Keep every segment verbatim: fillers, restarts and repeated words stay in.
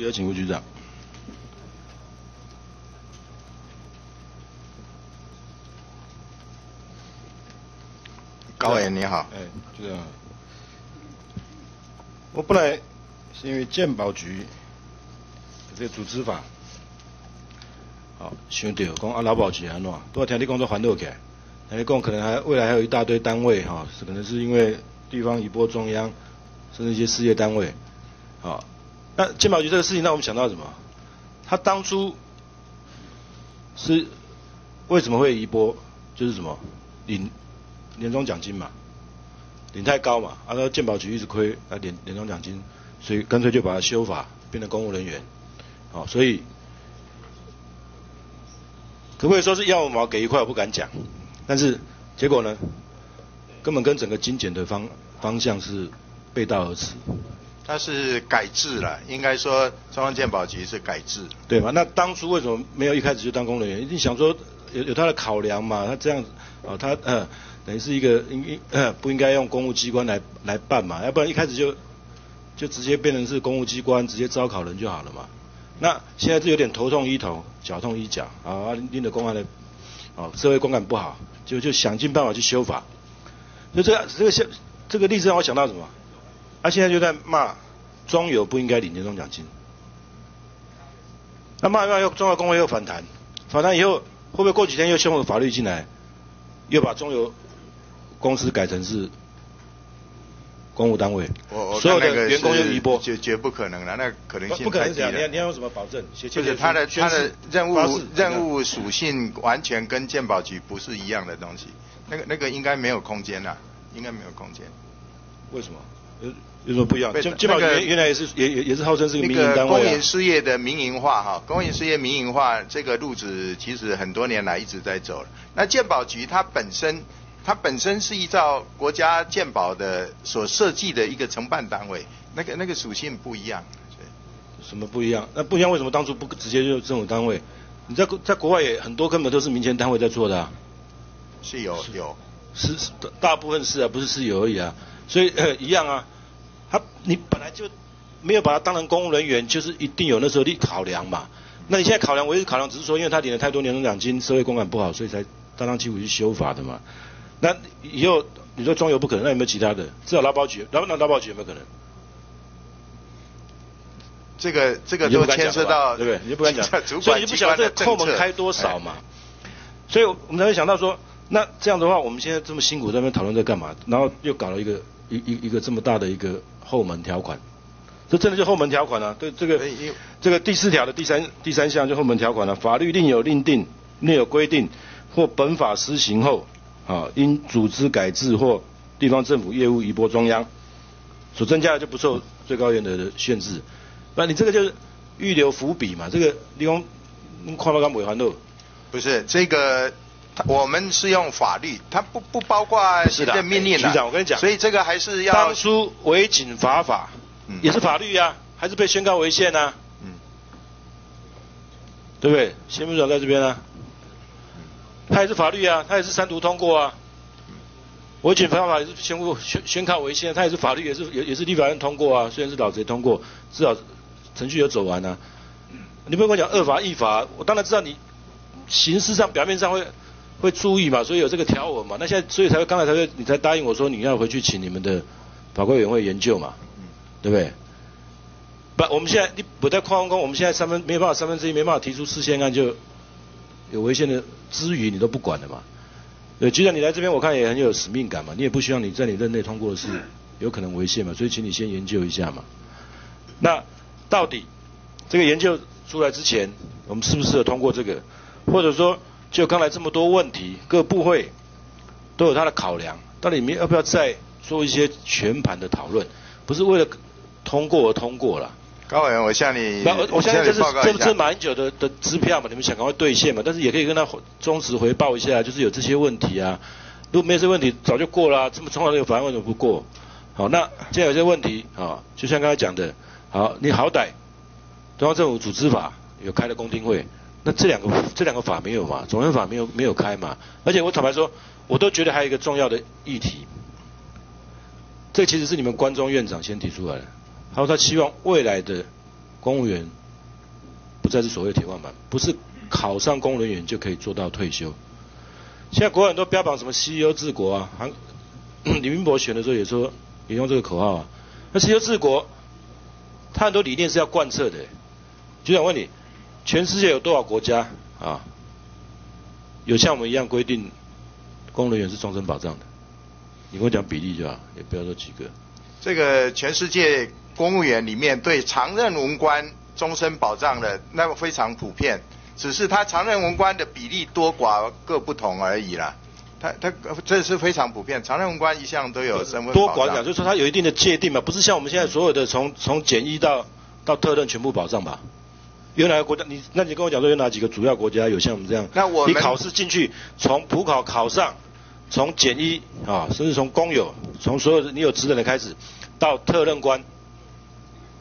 有请副局长。高委你好。哎，局长。我本来是因为健保局这个组织法，好想到讲啊劳保局安怎，都要听你工作烦恼起来。听你讲可能还未来还有一大堆单位哈、哦，可能是因为地方移拨中央，甚至一些事业单位，好、哦。 那健保局这个事情让我们想到什么？他当初是为什么会移拨？就是什么领年终奖金嘛，领太高嘛，啊，那健保局一直亏啊，领年终奖金，所以干脆就把它修法，变成公务人员。好、哦，所以可不可以说是要毛给一块？我不敢讲，但是结果呢，根本跟整个精简的方方向是背道而驰。 它是改制了，应该说中央健保局是改制，对吧？那当初为什么没有一开始就当公务人员？一定想说有有他的考量嘛，他这样啊、哦，他呃等于是一个应应、呃、不应该用公务机关来来办嘛？要不然一开始就就直接变成是公务机关直接招考人就好了嘛。那现在是有点头痛医头，脚痛医脚啊，拎着公安的哦，社会观感不好，就就想尽办法去修法。所以这个这个这个例子让我想到什么？ 他、啊、现在就在骂中油不应该领年终奖金，那骂骂又中华工会又反弹，反弹以后会不会过几天又修法律进来，又把中油公司改成是公务单位？我我所有的员工又移拨，绝绝不可能了，那可能性太低了。不可能，你要你要用什么保证？就是他的他的任务任务属性完全跟健保局不是一样的东西，那个那个应该没有空间了，应该没有空间。为什么？ 有有什么不一样？健健保局原来也是也也也是号称是个民营单位、啊。公营事业的民营化哈，公营事业民营化这个路子其实很多年来一直在走了。那健保局它本身它本身是依照国家健保的所设计的一个承办单位，那个那个属性不一样。什么不一样？那不一样为什么当初不直接就政府单位？你在在国外也很多根本都是民间单位在做的啊。是有有是大部分是啊，不是是有而已啊。 所以、呃、一样啊，他你本来就没有把他当成公务人员，就是一定有那时候的考量嘛。那你现在考量，我一直考量，只是说因为他领了太多年终奖金，社会观感不好，所以才大张旗鼓去修法的嘛。那以后你说中油不可能，那有没有其他的？至少劳保局，劳那劳保局有没有可能？这个这个就牵涉到对不对？你就不敢讲，所以你就不晓得这个扣门开多少嘛。哎、所以我们才会想到说，那这样的话，我们现在这么辛苦在那边讨论在干嘛？然后又搞了一个。 一一一个这么大的一个后门条款，这真的就后门条款啊！对这个这个第四条的第三第三项就后门条款了、啊。法律另有另定、另有规定或本法施行后，啊，因组织改制或地方政府业务移拨中央，所增加的就不受最高原则的限制。那你这个就是预留伏笔嘛？这个你讲看不到尾环路，不是这个。 我们是用法律，它不不包括行政命令的。局长，我跟你讲，所以这个还是要当初违警罚法，嗯、也是法律啊，还是被宣告违宪啊，嗯，对不对？宪法长在这边啊，它也是法律啊，它也是三读通过啊。违警罚法也是宣布宣宣告违宪，它也是法律，也是也也是立法院通过啊，虽然是老贼通过，至少程序有走完啊。你不要跟我讲恶法异法，我当然知道你形式上表面上会。 会注意嘛，所以有这个条文嘛。那现在所以才会刚才才会你才答应我说你要回去请你们的法规委员会研究嘛，对不对？不，我们现在你不在矿工，我们现在三分没办法三分之一没办法提出事先案就有违宪的之余，你都不管了嘛。对，局长你来这边我看也很有使命感嘛，你也不希望你在你任内通过的事有可能违宪嘛，所以请你先研究一下嘛。那到底这个研究出来之前，我们适不适合通过这个，或者说？ 就刚才这么多问题，各部会都有他的考量，到底你们要不要再做一些全盘的讨论？不是为了通过而通过了。高委员，我向你，那我相信这是这这蛮久的的支票嘛，你们想赶快兑现嘛，但是也可以跟他忠实回报一下，就是有这些问题啊。如果没这问题，早就过了、啊。这么重要的一个法案为什么不过？好，那现在有些问题啊、哦，就像刚才讲的，好，你好歹中央政府组织法有开了公听会。 那这两个这两个法没有嘛？总人法没有没有开嘛？而且我坦白说，我都觉得还有一个重要的议题，这其实是你们关中院长先提出来的，他说他希望未来的公务员不再是所谓铁饭碗，不是考上公务人员就可以做到退休。现在国外很多标榜什么 C E O 治国啊，韩李明博选的时候也说也用这个口号啊。那 C E O 治国，他很多理念是要贯彻的。就想问你，全世界有多少国家啊，有像我们一样规定公务人员是终身保障的？你跟我讲比例就好，也不要说几个。这个全世界公务员里面对常任文官终身保障的那么非常普遍，只是他常任文官的比例多寡各不同而已啦。他他这是非常普遍，常任文官一向都有身份保障。多寡讲就是说他有一定的界定嘛，不是像我们现在所有的从从简易到到特任全部保障吧？有哪个国家？你那你跟我讲说有哪几个主要国家有像我们这样？那我你考试进去，从普考考上。从简一啊，甚至从公有，从所有的你有职能的开始，到特任官，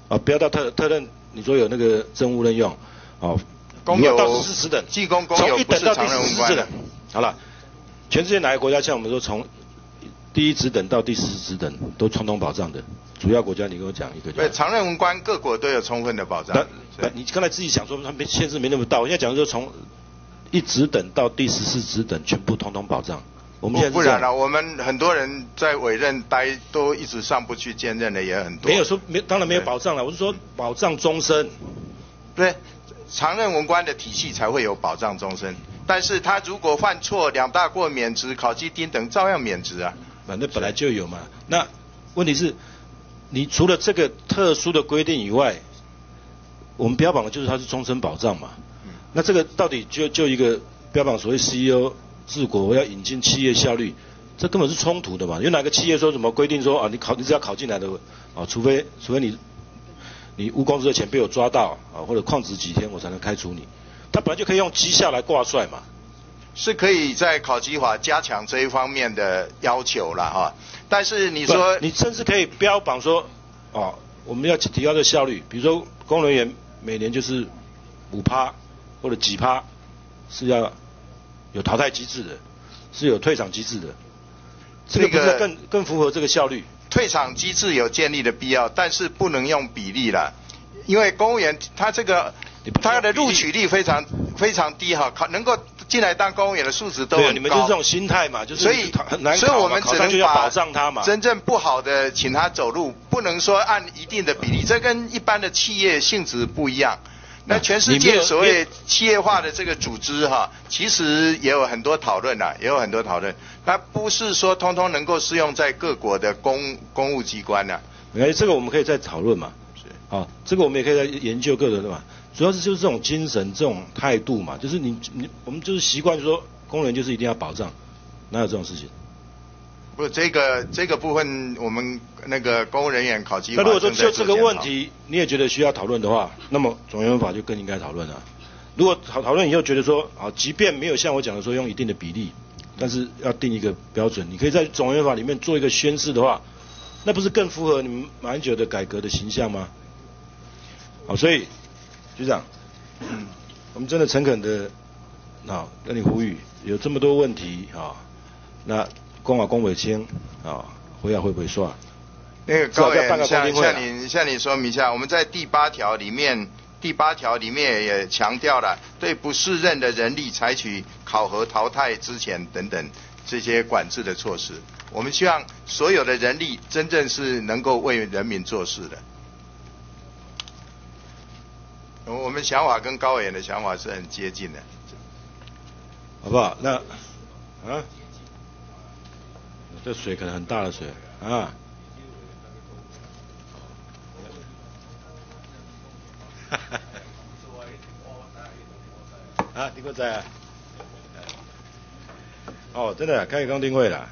啊，不要到特特任，你说有那个政务任用，哦、啊，公有到第四十等，技工公有不是常任文官。好了，全世界哪个国家像我们说从第一职等到第四职等都充分保障的？主要国家你跟我讲一个。对，常任文官各国都有充分的保障。那你刚才自己讲说他们限制没那么大，我现在讲说从一职等到第十四职等全部通通保障。我们不然了、啊，我们很多人在委任待都一直上不去兼任的也很多。没有说没，当然没有保障了。我是说保障终身，对，常任文官的体系才会有保障终身。但是他如果犯错，两大过免职、考绩丁等，照样免职啊。反正本来就有嘛。那问题是，你除了这个特殊的规定以外，我们标榜的就是它是终身保障嘛。嗯、那这个到底就就一个标榜所谓 C E O。治国要引进企业效率，这根本是冲突的嘛？有哪个企业说什么规定说啊，你考你只要考进来的啊，除非除非你你误公司的钱被我抓到啊，或者旷职几天我才能开除你，他本来就可以用绩效来挂帅嘛。是可以在考绩法加强这一方面的要求了哈，但是你说你甚至可以标榜说啊，我们要提高这效率，比如说公务人员每年就是五趴或者几趴是要。有淘汰机制的，是有退场机制的，这个不是更更符合这个效率？退场机制有建立的必要，但是不能用比例啦，因为公务员他这个他的录取率非常非常低哈，考能够进来当公务员的素质都很高。对，你们就是这种心态嘛，就是所以很难考嘛，所以我们只能把保障他嘛。真正不好的请他走路，不能说按一定的比例，这跟一般的企业性质不一样。那全世界所谓企业化的这个组织哈、啊，其实也有很多讨论啦、啊，也有很多讨论。那不是说通通能够适用在各国的公公务机关呐、啊。没关系，这个我们可以再讨论嘛。是。啊，这个我们也可以再研究各种的嘛。主要是就是这种精神、这种态度嘛，就是你你我们就是习惯说公务员就是一定要保障，哪有这种事情？不，这个这个部分我们那个公务人员考绩法。那如果说就这个问题你也觉得需要讨论的话，那么总原法就更应该讨论了。如果讨讨论以后觉得说啊，即便没有像我讲的说用一定的比例，但是要定一个标准，你可以在总原法里面做一个宣示的话，那不是更符合你们马英九的改革的形象吗？好，所以局长，我们真的诚恳的啊跟你呼吁，有这么多问题啊，那。公法公委签啊，回来会不会算？那个高委向向你向你说明一下，我们在第八条里面，第八条里面也强调了对不适任的人力采取考核、淘汰、之前等等这些管制的措施。我们希望所有的人力真正是能够为人民做事的。我们想法跟高委的想法是很接近的，好不好？那啊？这水可能很大的水啊！啊，定位在啊！哦，真的、啊，开始刚定位了。